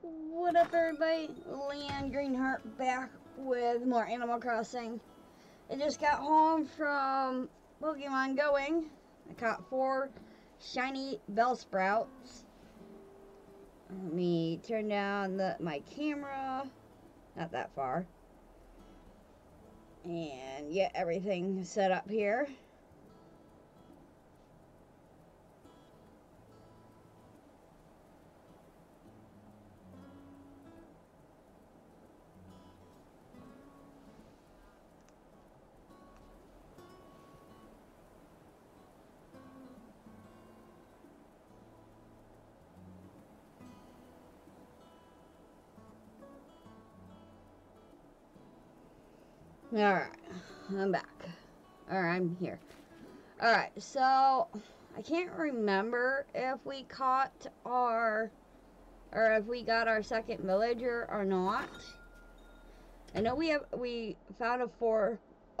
What up, everybody? LeeAnn Greenheart back with more Animal Crossing. I just got home from Pokemon Going. I caught 4 shiny Bellsprouts. Let me turn down my camera. Not that far. And get everything set up here. Alright, I'm back. Or I'm here. Alright, so I can't remember if we caught our, or if we got our second villager or not. I know we found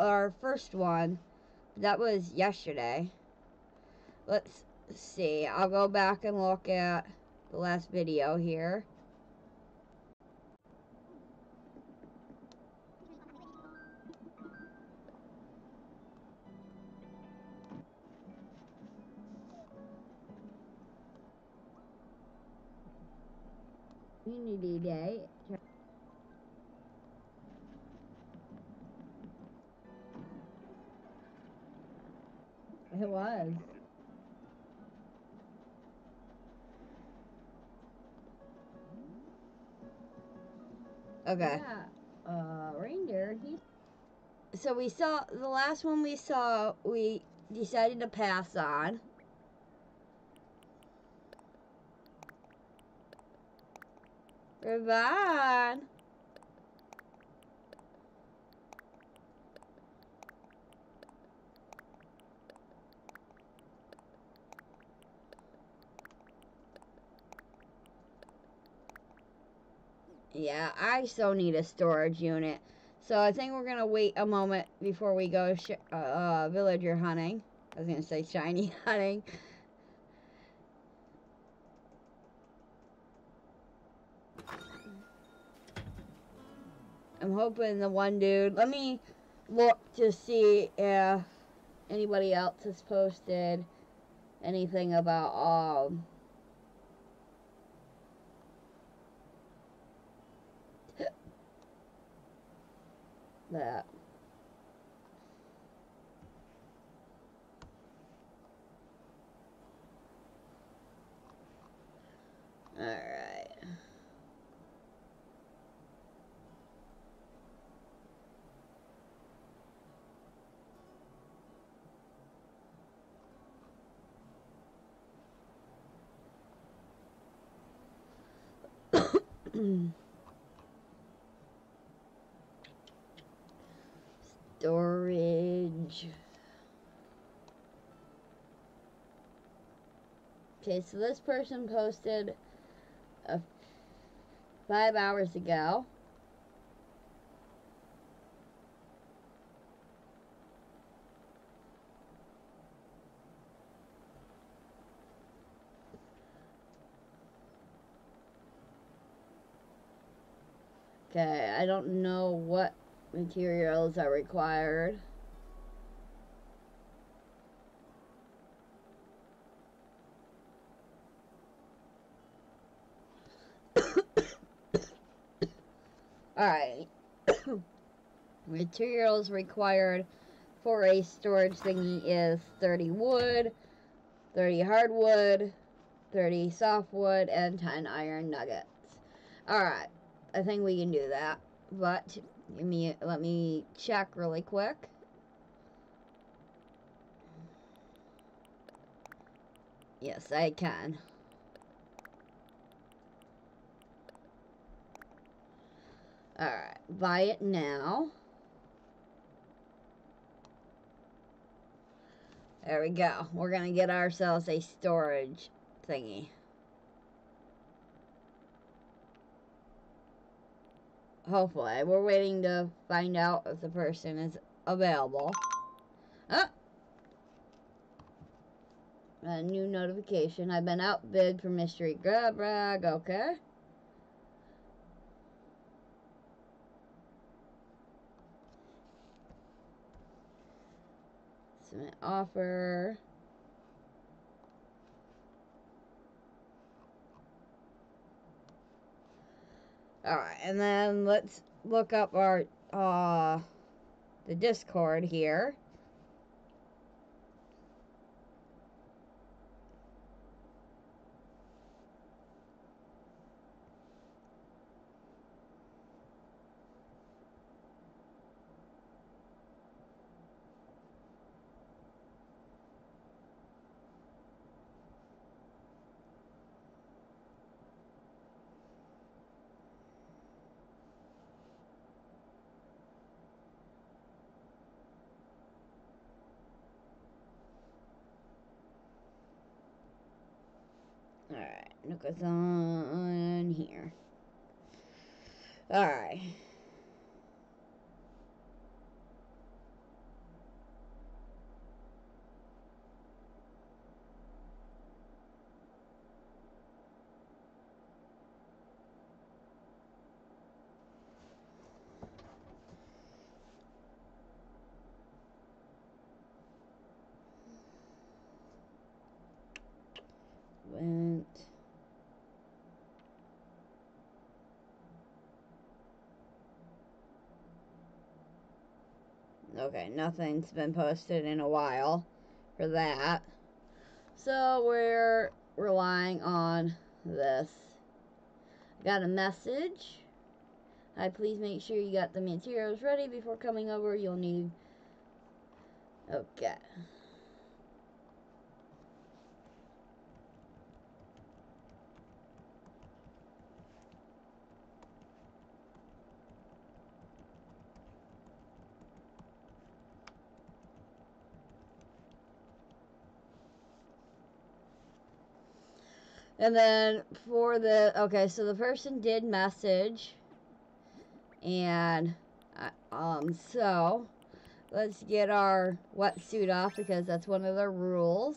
our first one. That was yesterday. Let's see. I'll go back and look at the last video here. Community Day. It was. Okay. Yeah. Reindeer. So we saw the last one. We saw. We decided to pass on. Revan. Yeah, I so need a storage unit. So I think we're going to wait a moment before we go villager hunting. I was going to say shiny hunting. I'm hoping the one dude. Let me look to see if anybody else has posted anything about that. All right. Storage. Okay, so this person posted 5 hours ago. Okay, I don't know what materials are required. Alright. Materials required for a storage thingy is 30 wood, 30 hardwood, 30 softwood, and 10 iron nuggets. Alright. I think we can do that, but let me check really quick. Yes, I can. All right, buy it now. There we go. We're gonna get ourselves a storage thingy. Hopefully. We're waiting to find out if the person is available. Oh! A new notification. I've been outbid for mystery grab rag. Okay. Ultimate offer. Alright, and then let's look up our, the Discord here. Alright, look what's on here. Alright. Okay, nothing's been posted in a while for that. So we're relying on this. Got a message. Hi, please make sure you got the materials ready before coming over. You'll need... Okay. And then for the, okay, so the person did message, and, so, let's get our wetsuit off, because that's one of the rules.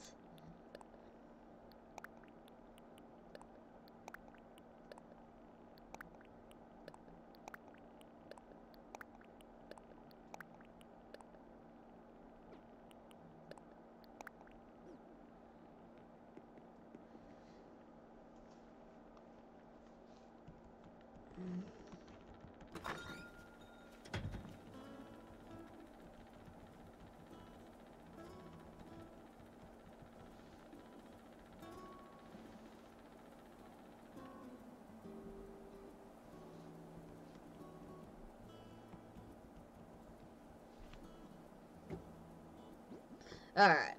Alright,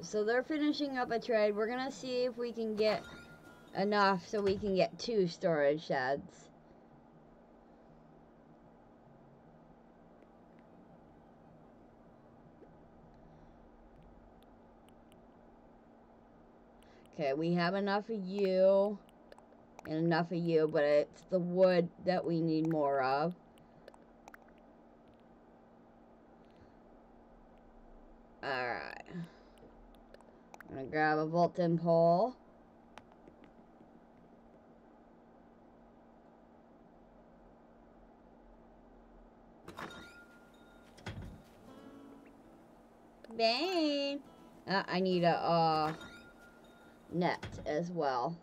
so they're finishing up a trade. We're going to see if we can get enough so we can get 2 storage sheds. Okay, we have enough of you and enough of you, but it's the wood that we need more of. Alright. I'm gonna grab a bolt-in pole. Bane! I need a, net as well.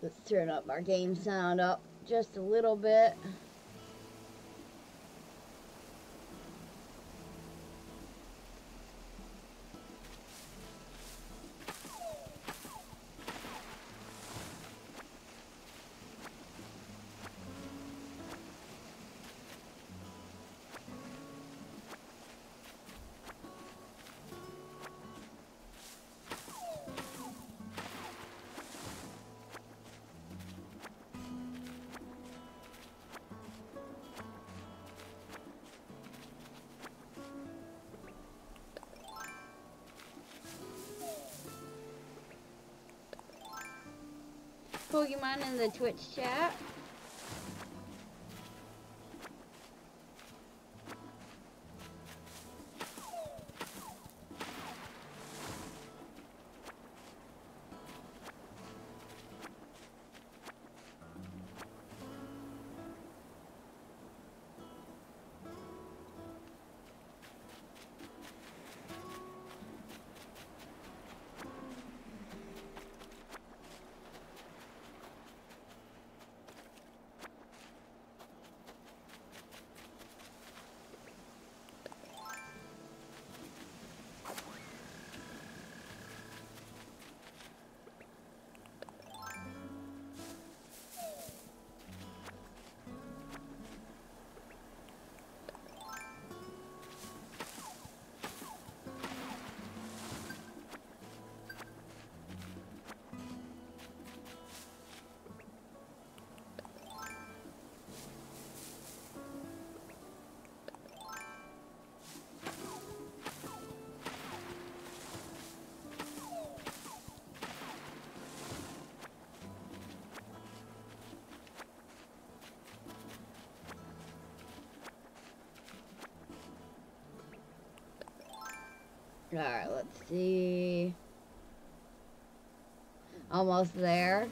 Let's turn up our game sound up just a little bit. Pokemon in the Twitch chat. Alright, let's see. Almost there.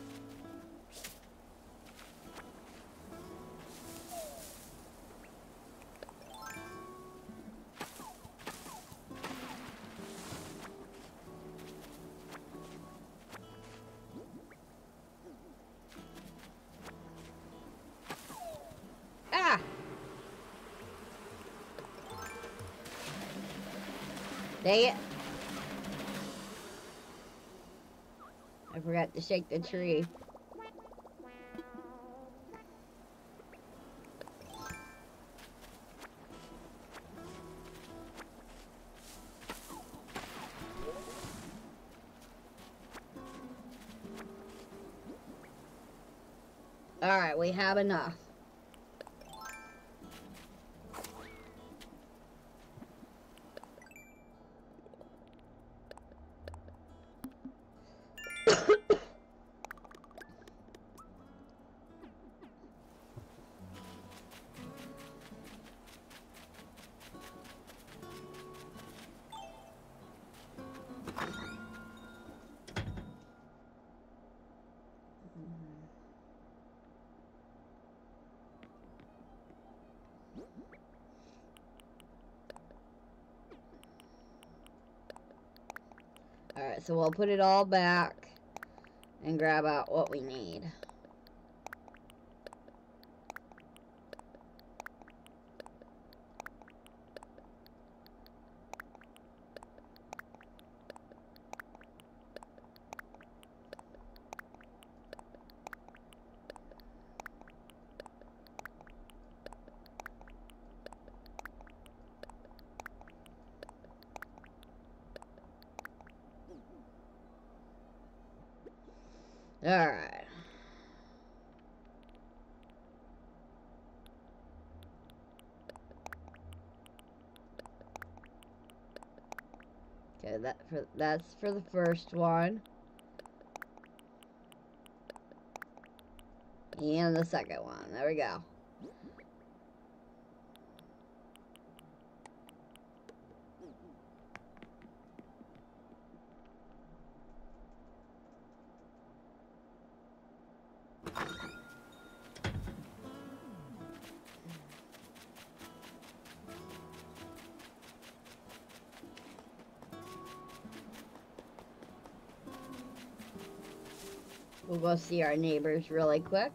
Dang it. I forgot to shake the tree. Alright, we have enough. So we'll put it all back and grab out what we need. Alright. Okay, that's for the first one. And the second one. There we go. We'll go see our neighbors really quick.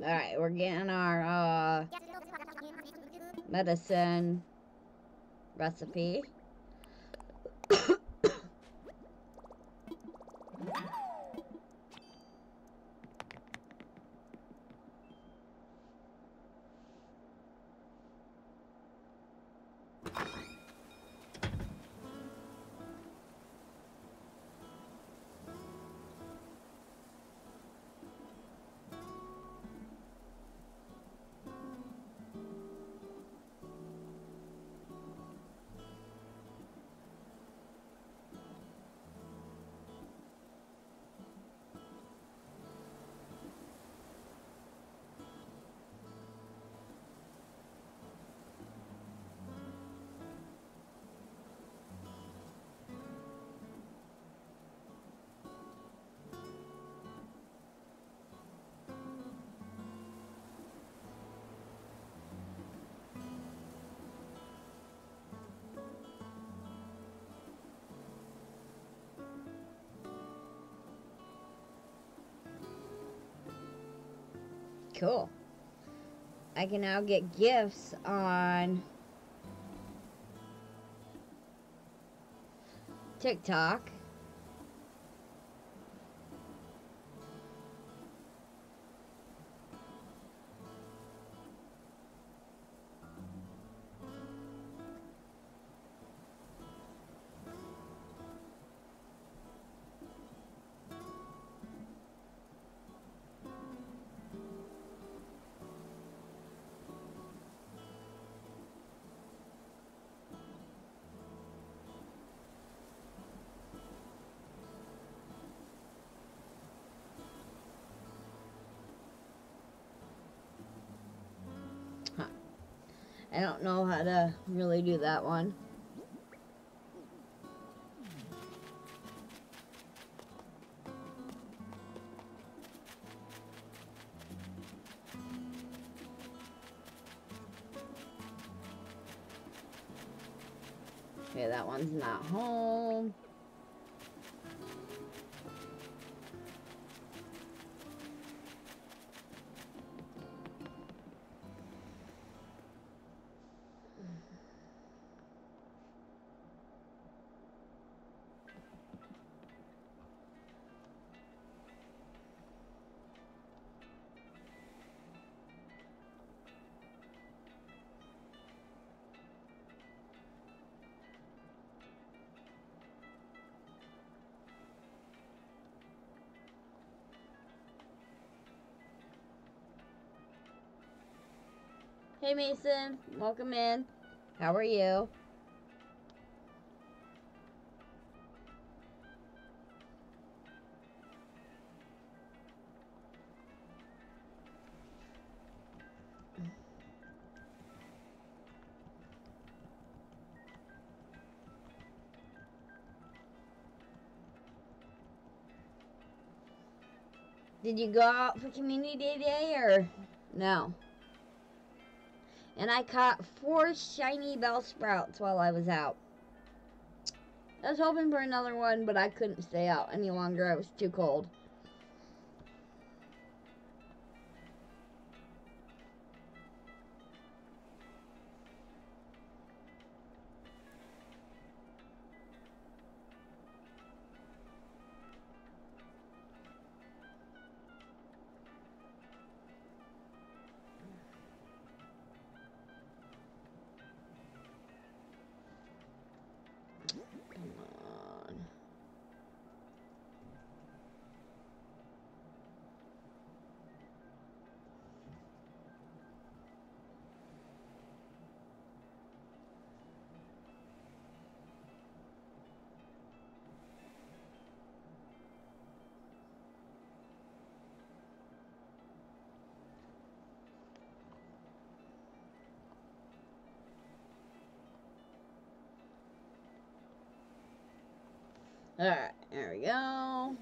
Alright, we're getting our, medicine recipe. Cool. I can now get gifts on TikTok. I don't know how to really do that one. Okay, that one's not home. Hey Mason, welcome in. How are you? Did you go out for community day or no? And I caught 4 shiny Bellsprouts while I was out. I was hoping for another one, but I couldn't stay out any longer. It was too cold. Alright, there we go.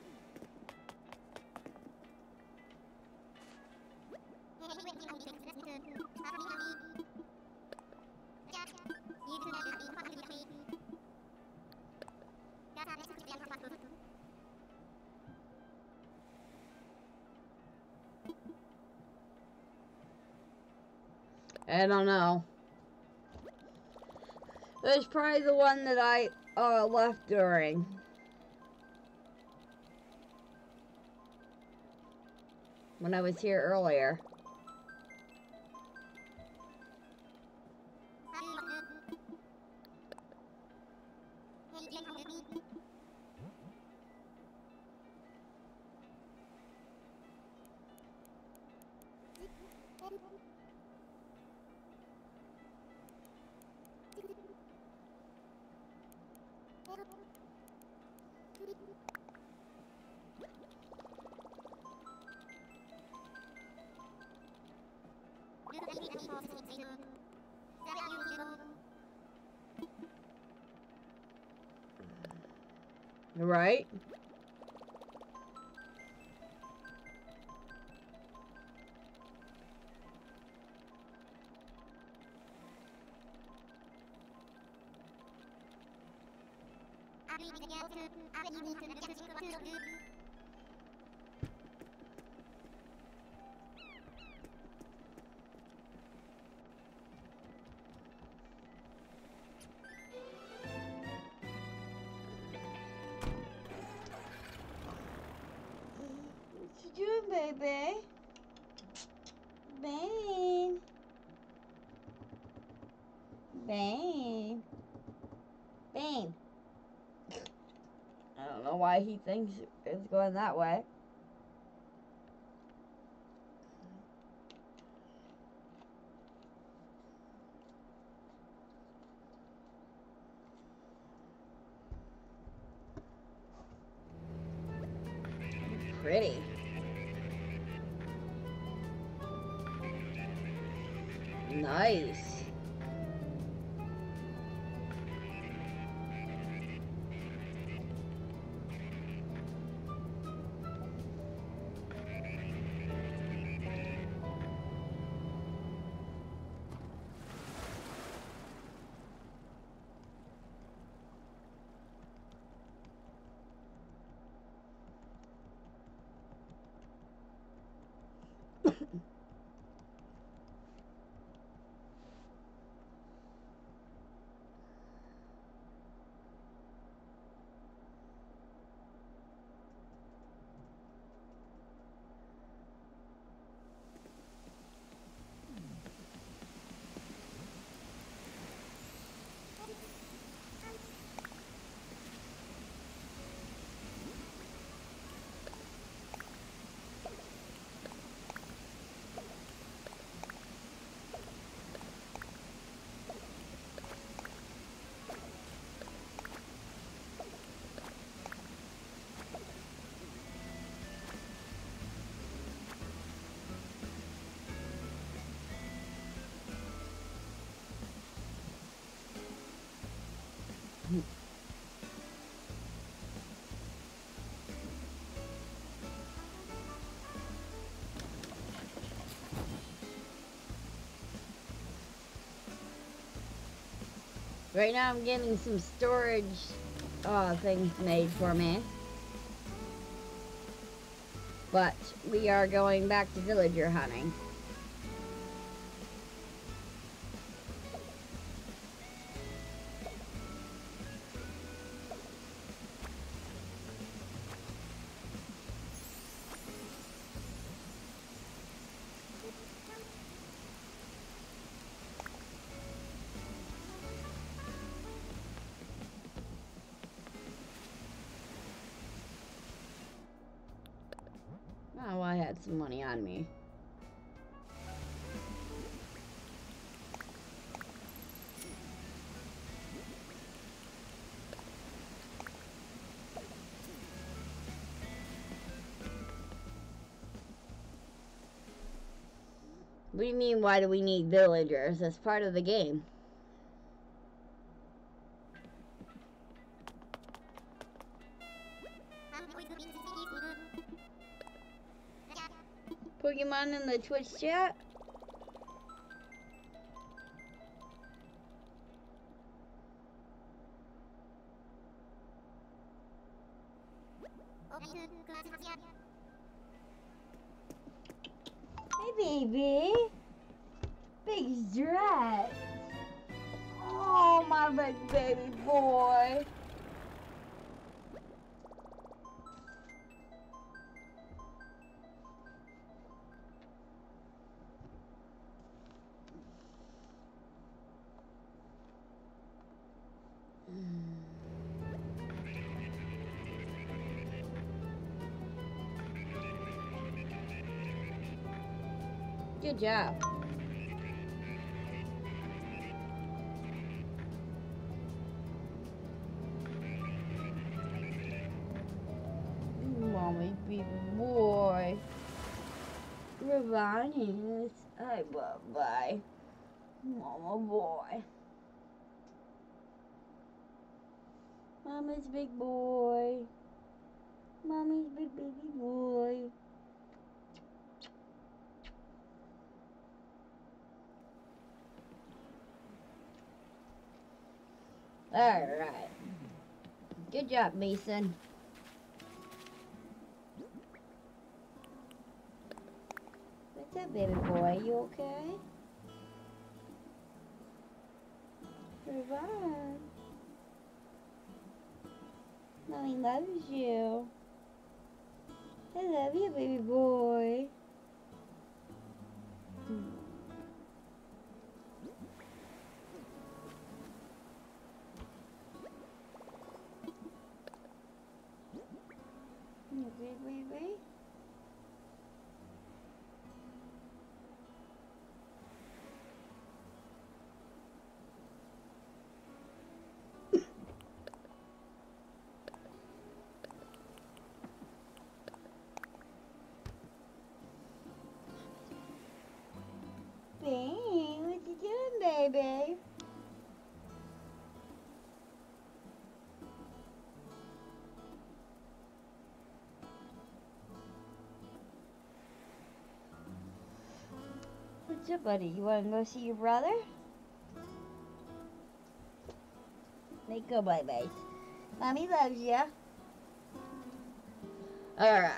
I don't know. It's probably the one that I left during. When I was here earlier. Right? Baby, Bane, Bane, Bane. I don't know why he thinks it's going that way. Pretty. Nice. Right now I'm getting some storage things made for me. But we are going back to villager hunting. Some money on me. What do you mean, why do we need villagers? That's part of the game. Pokemon in the Twitch chat? Hey, baby. Big dress. Oh, my big baby boy. Good job. Mommy, big boy. Revan is a bye-bye. Mama boy. Mama's big boy. Mommy's big baby boy. Alright. Good job, Mason. What's up, baby boy? You okay? Revan. Mommy loves you. I love you, baby boy. Wait. Bane, what you doing, baby? What's up, buddy? You want to go see your brother? They go bye-bye. Mommy loves ya. Alright.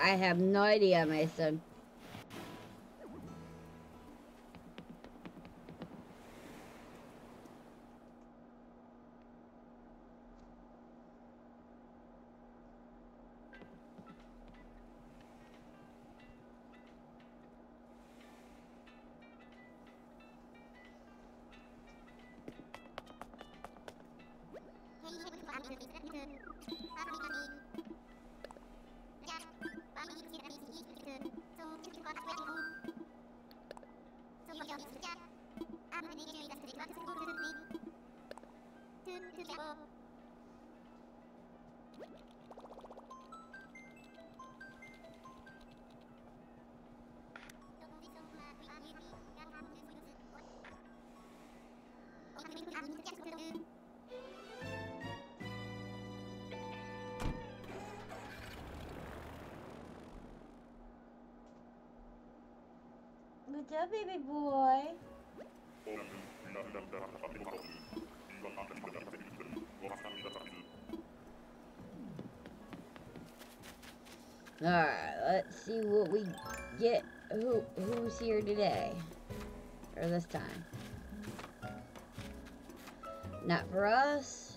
I have no idea, Mason. What's up, baby boy? Alright, let's see what we get. Who's here today? Or this time. Not for us.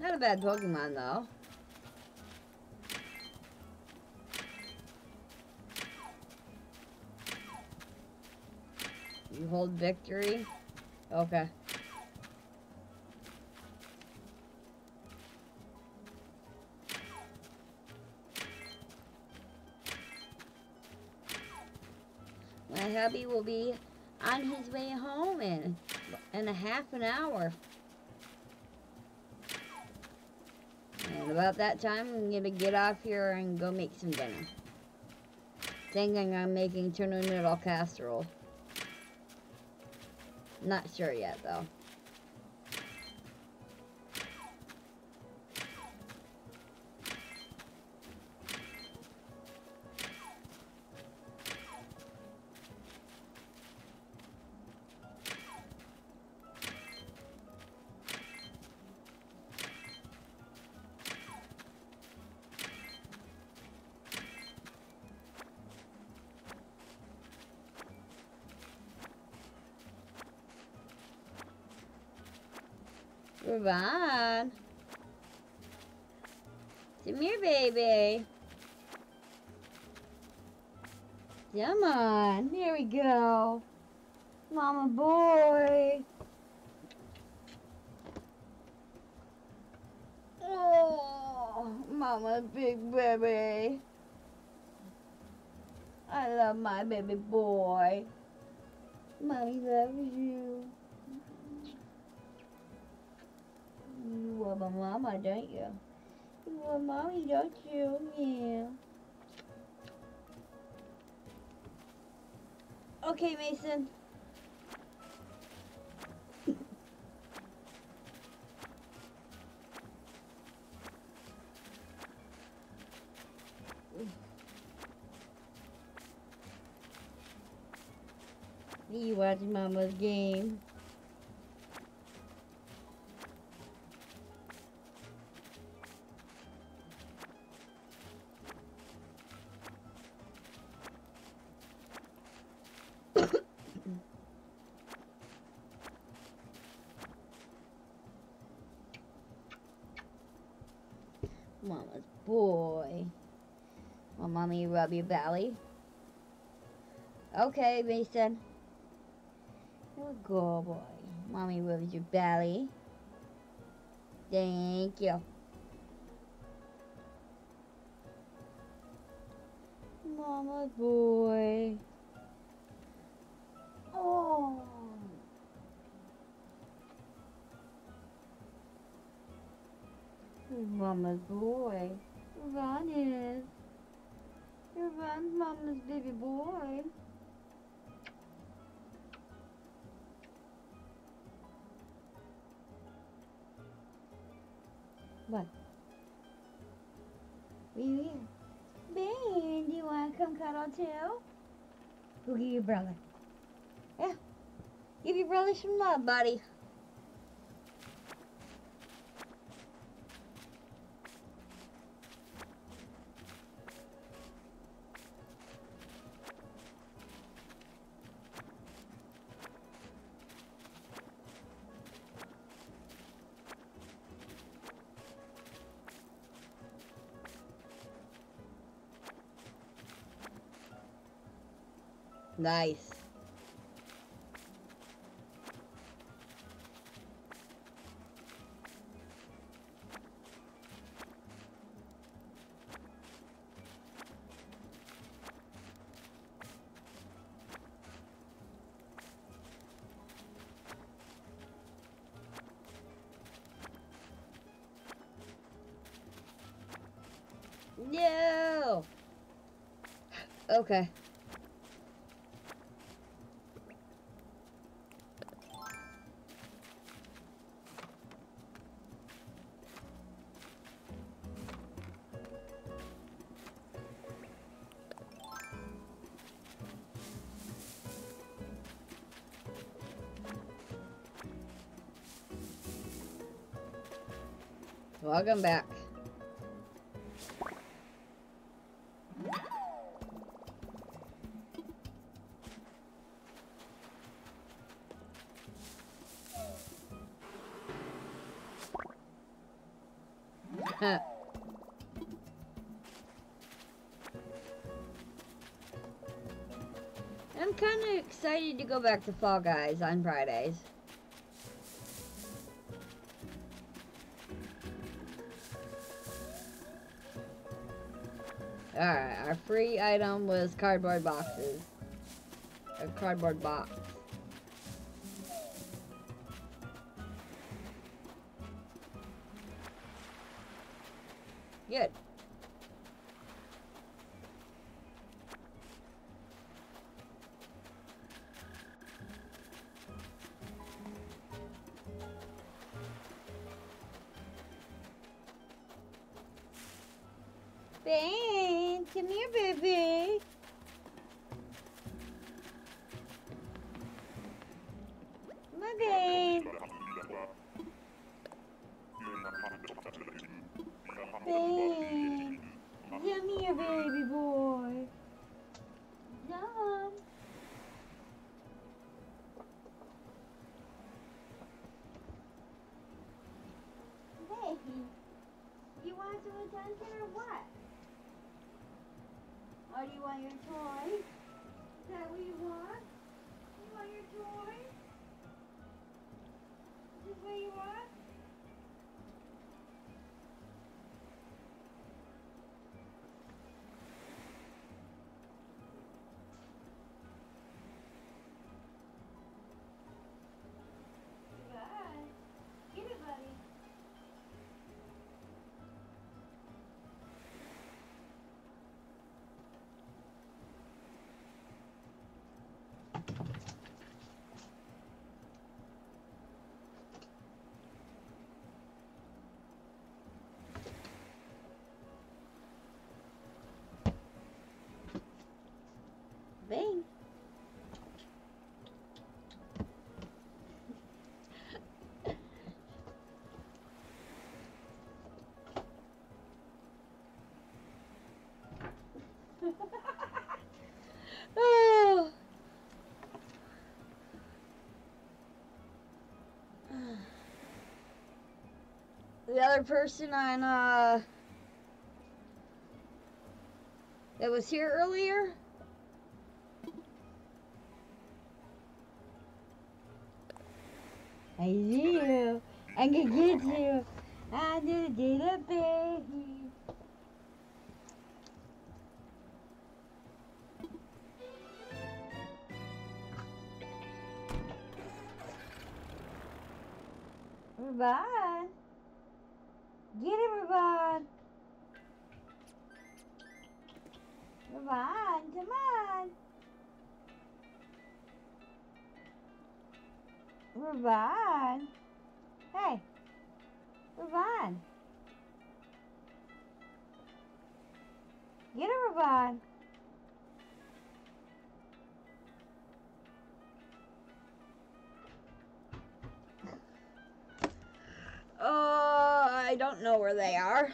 Not a bad Pokemon, though. You hold victory? Okay. I hubby will be on his way home in a half an hour. And about that time, I'm going to get off here and go make some dinner. Thinking I'm making tuna noodle casserole. Not sure yet, though. Revan, come here, baby. Come on, here we go, mama boy. Oh, mama's big baby. I love my baby boy. Mommy loves you. You love a mama, don't you? You love mommy, don't you? Yeah. Okay, Mason. You watch mama's game. Mama's boy. Well, mommy, rub your belly. Okay, Mason. You're a good boy. Mommy rubs your belly. Thank you. Mama's boy. Oh. Mama's boy. Revan is. Revan's mama's baby boy. What? Bane, do you want to come cuddle too? Go get your brother. Yeah. Give your brother some love, buddy. Nice. No. Okay. Welcome back. I'm kind of excited to go back to Fall Guys on Fridays. Alright, our free item was cardboard boxes. a cardboard box. Good. Bane, come here, baby. My Bane. Bane, come here, baby boy. Yum. Hey, you want some attention or what? Or do you want your toy? Is that what you want? You want your toy? Is this what you want? Bane. Oh. The other person on that was here earlier. I see you. I can get you. I need a baby. Revan. Get it, Revan. Revan, come on. Revan. Hey. Revan. Get a Revan. I don't know where they are.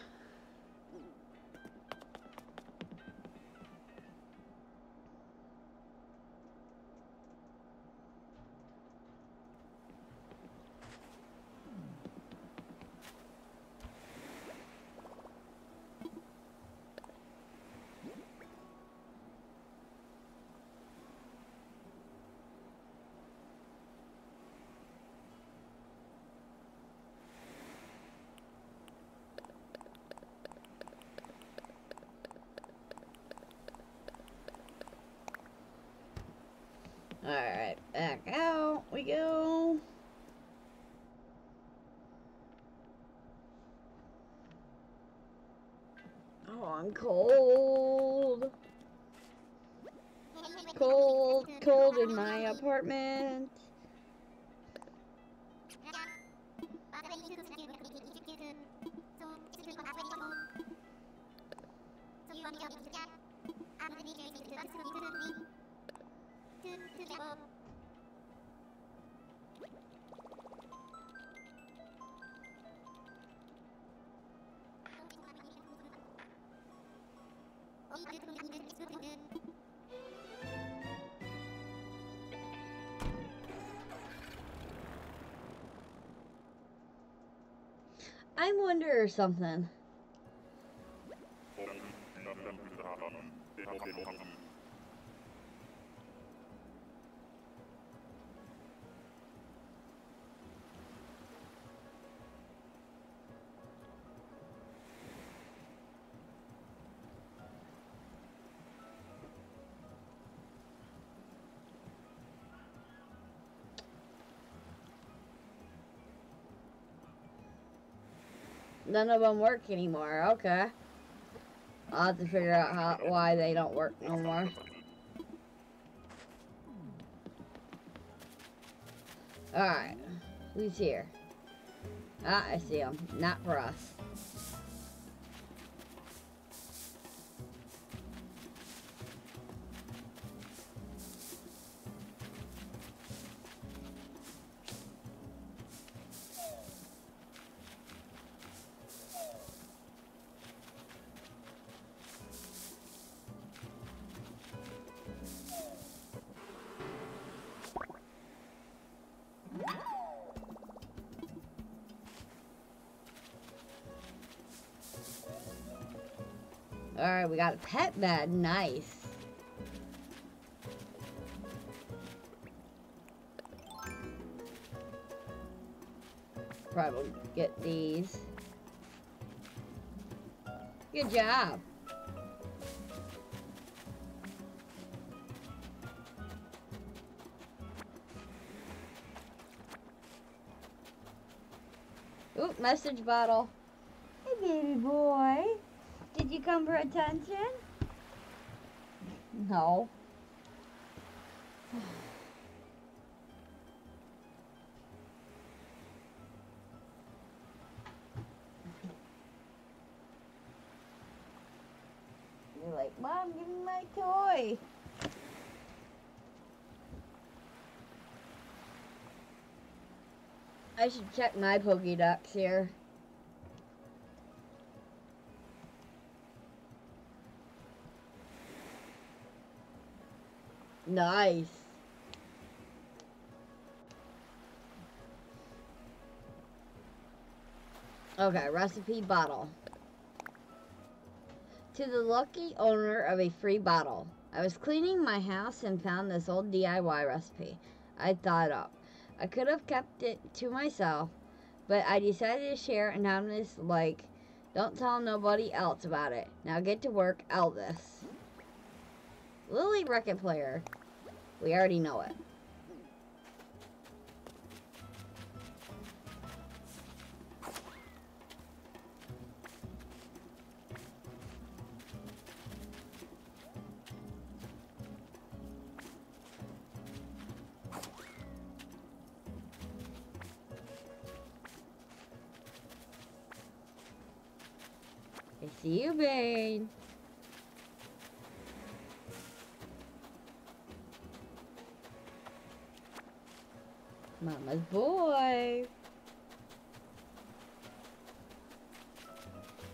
Alright, back out we go. Oh, I'm cold. Cold, cold in my apartment. I'm wonder or something. none of them work anymore. Okay. I'll have to figure out why they don't work no more. Alright. Who's here? Ah, I see him. Not for us. Alright, we got a pet bed. Nice. Probably get these. Good job. Oop, message bottle. Hey, baby boy. Did you come for attention? No. You're like, Mom, give me my toy. I should check my Pokedex here. Nice. Okay, recipe bottle. To the lucky owner of a free bottle. I was cleaning my house and found this old DIY recipe I thought up. I could have kept it to myself, but I decided to share anonymous, like, don't tell nobody else about it. Now get to work, Elvis. Lily Wreck-It Player. We already know it. I see you, Bane. Mama's boy.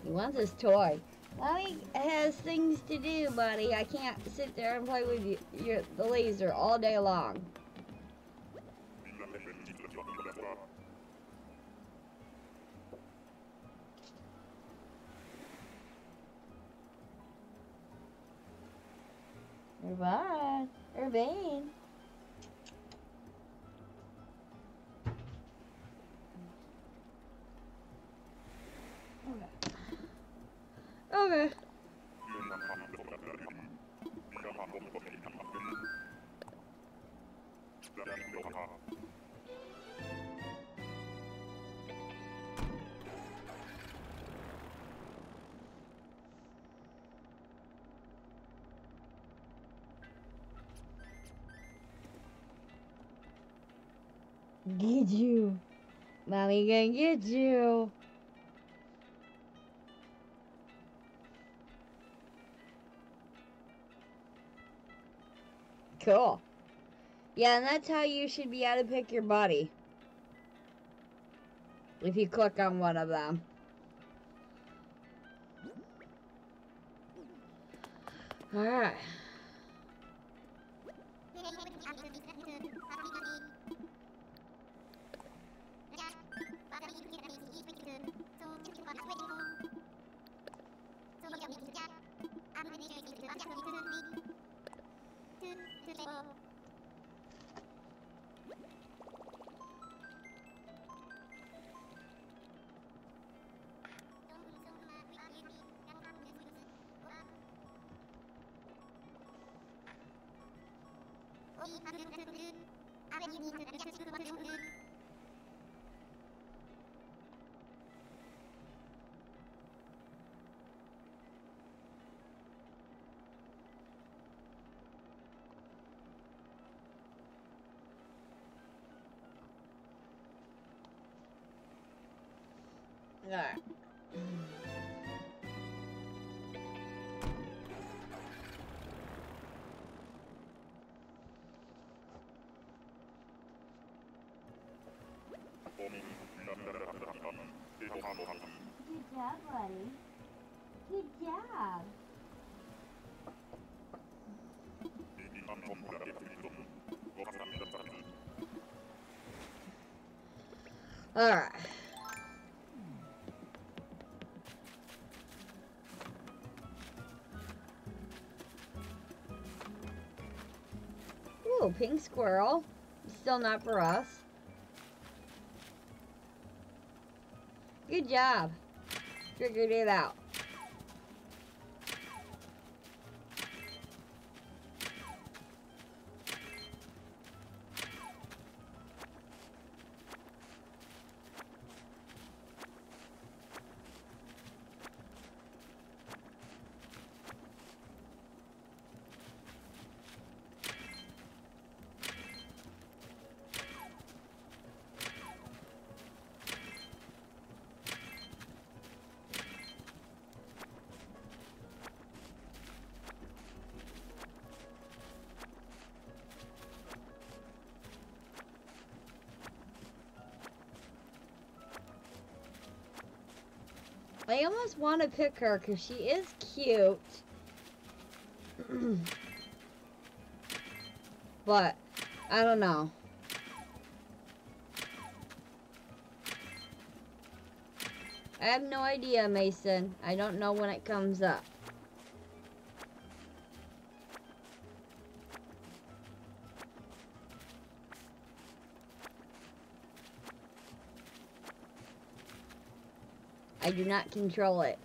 He wants his toy. Mommy has things to do, buddy. I can't sit there and play with you, the laser all day long. Revan. Revan. Okay. Get you. Mommy gonna get you. Cool. Yeah, and that's how you should be able to pick your buddy. If you click on one of them. Alright. Alright. Good job, buddy. Good job. All right. Ooh, pink squirrel. Still not for us. Good job. Figured it out. I almost want to pick her because she is cute. But, I don't know. I have no idea, Mason. I don't know when it comes up. I do not control it.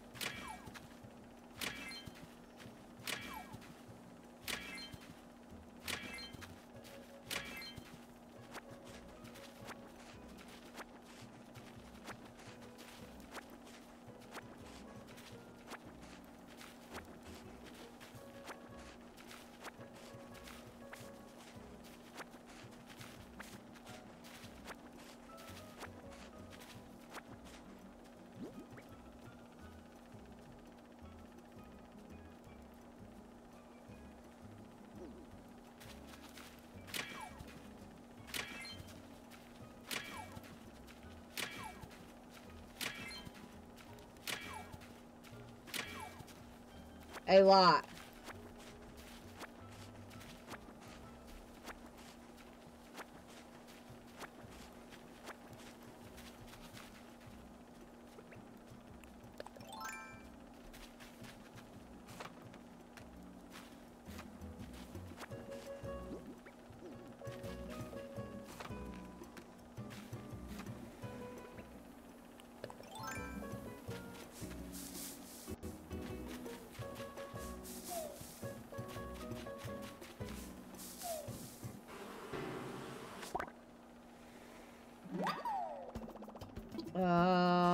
A lot.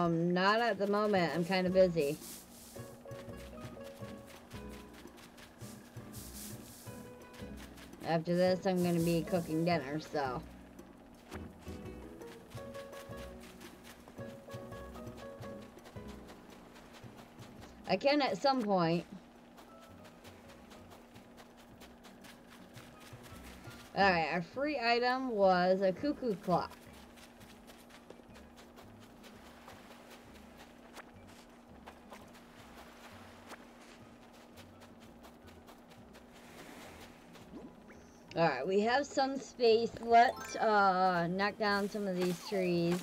Not at the moment. I'm kind of busy. After this, I'm going to be cooking dinner, so. I can at some point. Alright, our free item was a cuckoo clock. Alright, we have some space. Let's knock down some of these trees.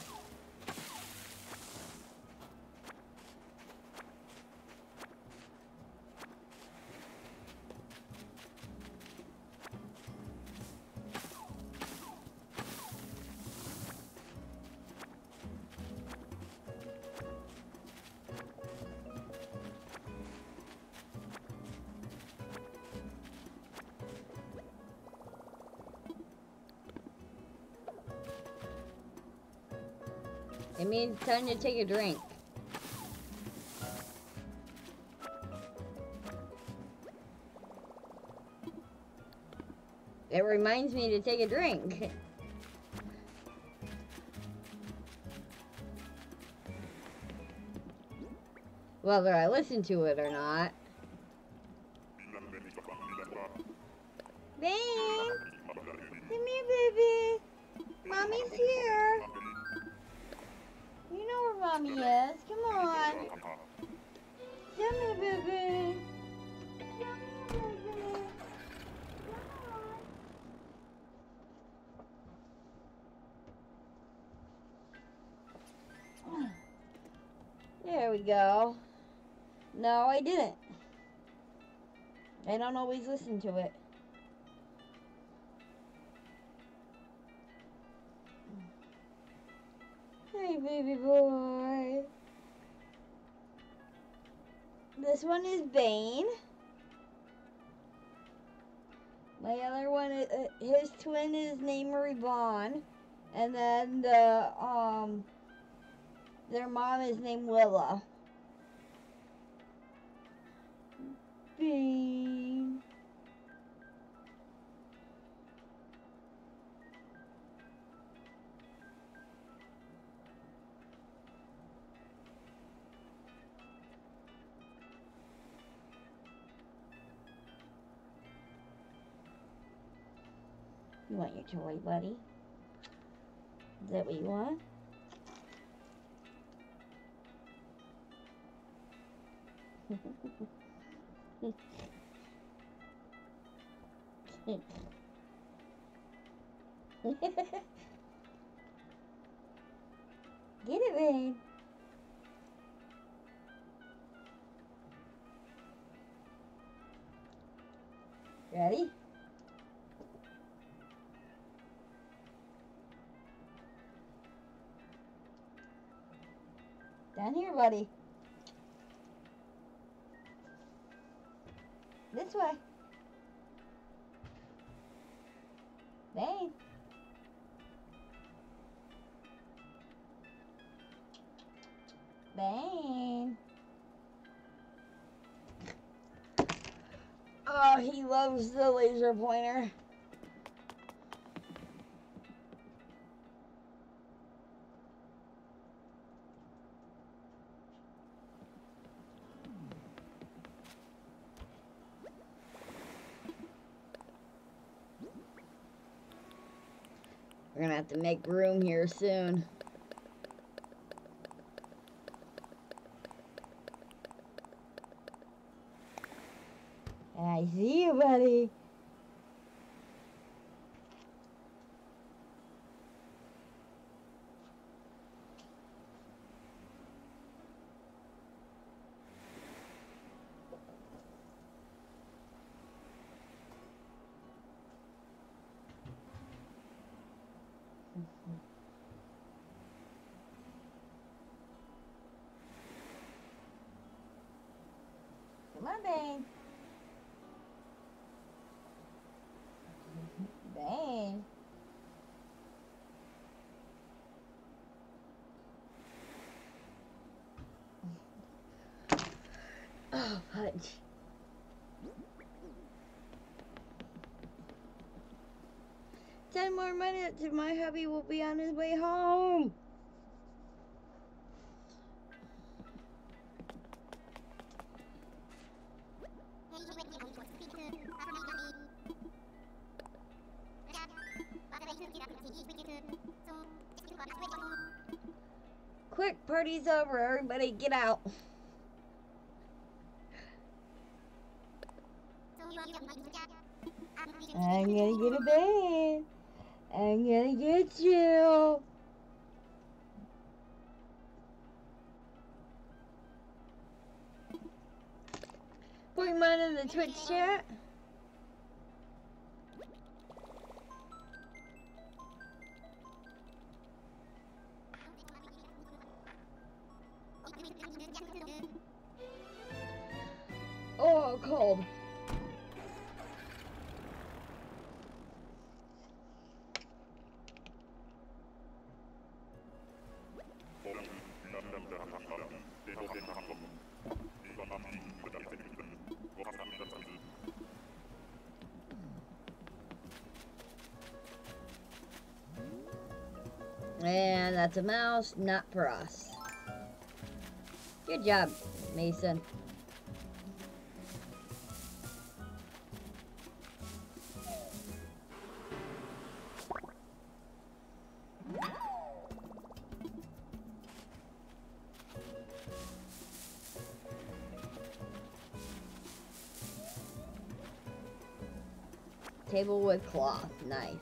I mean, it's time to take a drink. It reminds me to take a drink. whether I listen to it or not. Bane! Come here, baby! Mommy's here! You know where Mommy is. Come on! Come here, baby! Come here, baby! Come on! There we go. No, I didn't. I don't always listen to it. Hey, baby boy. This one is Bane. My other one, is, his twin is named Revan. And then the, their mom is named Willow. Bane. You want your toy, buddy? Is that what you want? Get it, Bane. Ready? Down here, buddy. This way. Bane. Bane. Oh, he loves the laser pointer. We're gonna have to make room here soon. I see you, buddy. Bane. Bane. Oh, punch. Ten more minutes and my hubby will be on his way home. Quick, party's over. Everybody get out. I'm gonna get a Bane. I'm gonna get you. Pokemon in the Twitch chat. Oh, cold. And that's a mouse, not for us. Good job. Mason. Table with cloth. Nice.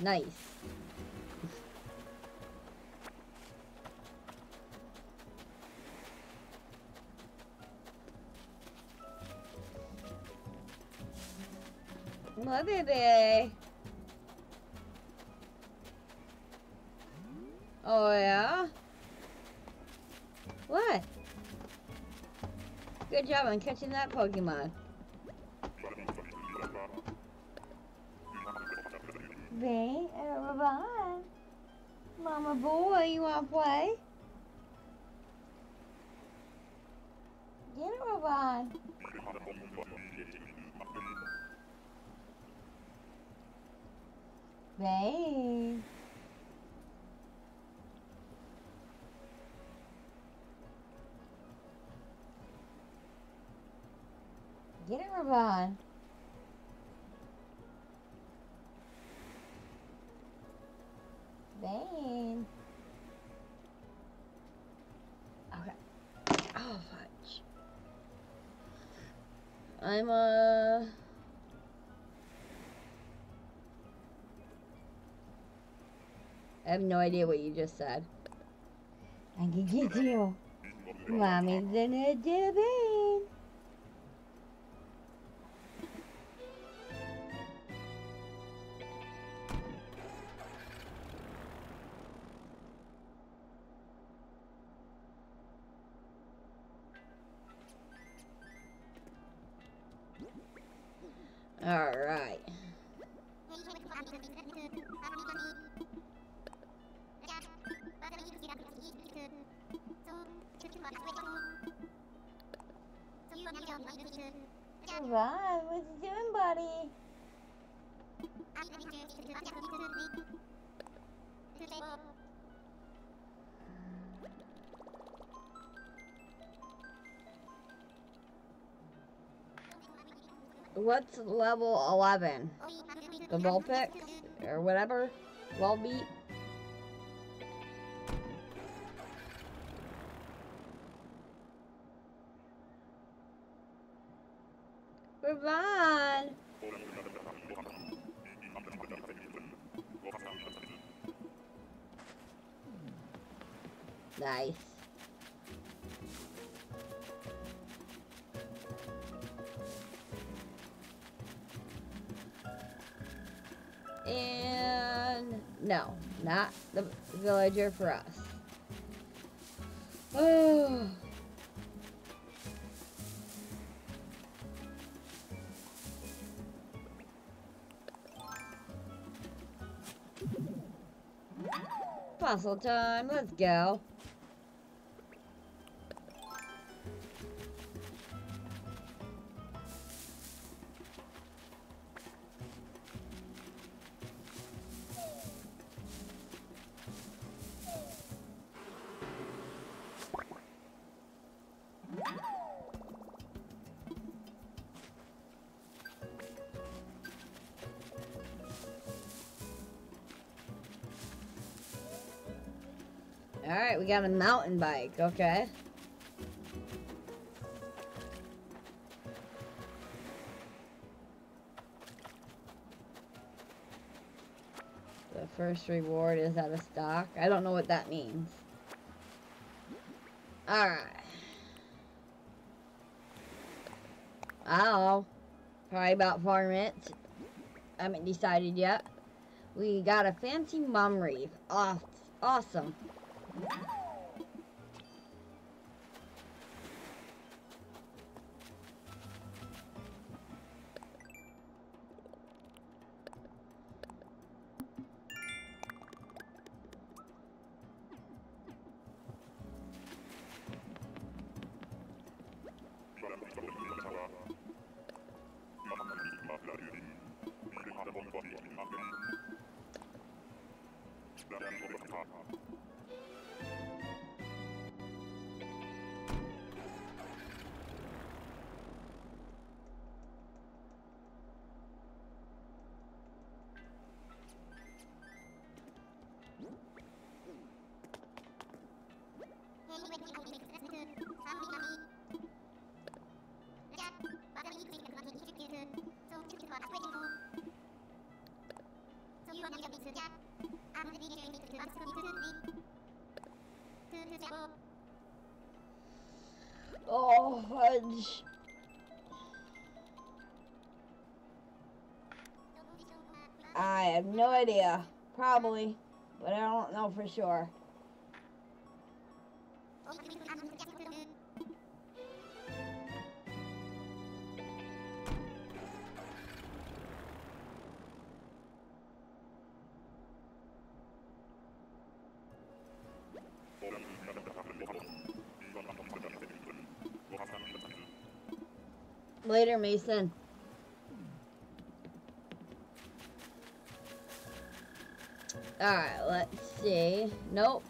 Nice. My baby. Oh, yeah? What? Good job on catching that Pokemon. Bane, Revan. Mama boy, you wanna play? Get it, Revan. Bane. Get it, Revan. Bane. Okay. Oh, fudge. I'm, I have no idea what you just said. I can get you. Mommy's gonna do Bane. Alright. Revan, what you doing, buddy? What's level 11? The Vulpix? Or whatever? Volbeat? Revan! Nice. And no, not the villager for us. Oh. Fossil time, let's go. Alright, we got a mountain bike, okay. The first reward is out of stock. I don't know what that means. Alright. Oh, probably about 4 minutes. I haven't decided yet. We got a fancy mum wreath. Awesome. Oh fudge. I have no idea. Probably, but I don't know for sure. Later, Mason. Alright, let's see. Nope.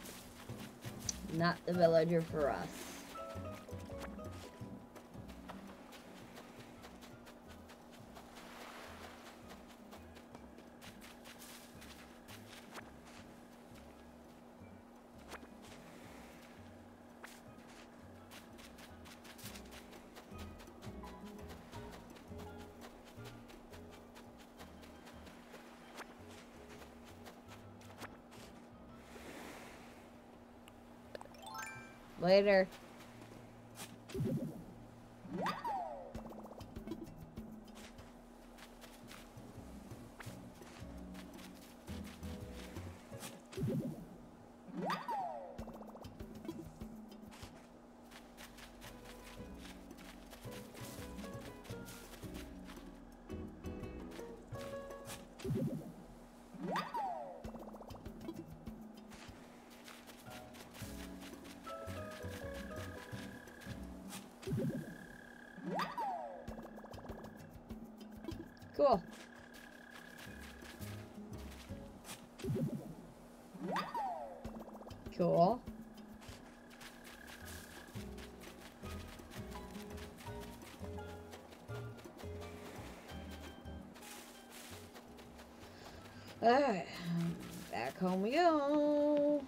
Not the villager for us. Later. Cool. Cool. All right, back home we go.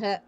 Heh.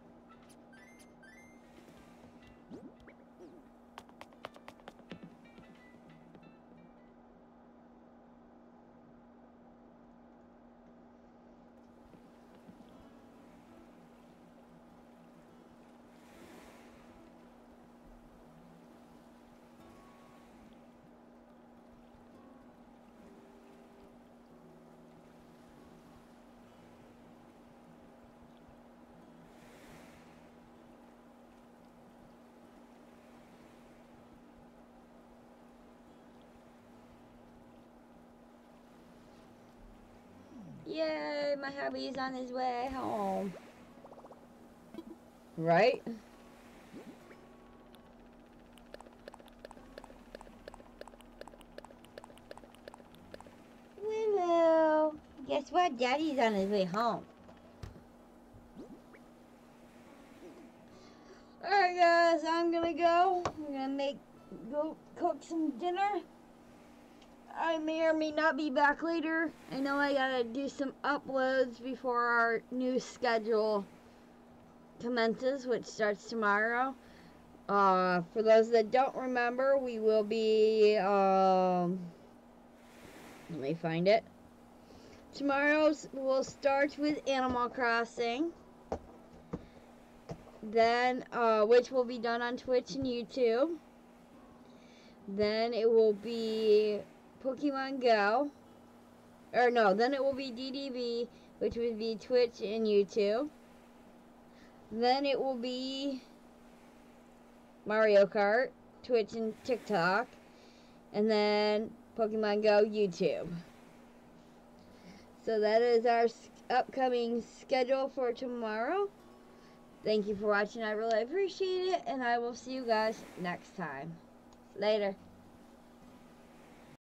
Yay, my hubby is on his way home. Right? Willow, guess what? Daddy's on his way home. Alright guys, I'm gonna go. I'm gonna go cook some dinner. I may or may not be back later. I know I gotta do some uploads before our new schedule commences, which starts tomorrow. For those that don't remember, we will be, let me find it. Tomorrow we'll start with Animal Crossing. Then, which will be done on Twitch and YouTube. Then it will be Pokemon Go, or no, then it will be DDB, which would be Twitch and YouTube. Then it will be Mario Kart, Twitch and TikTok, and then Pokemon Go, YouTube. So that is our upcoming schedule for tomorrow. Thank you for watching. I really appreciate it, and I will see you guys next time. Later.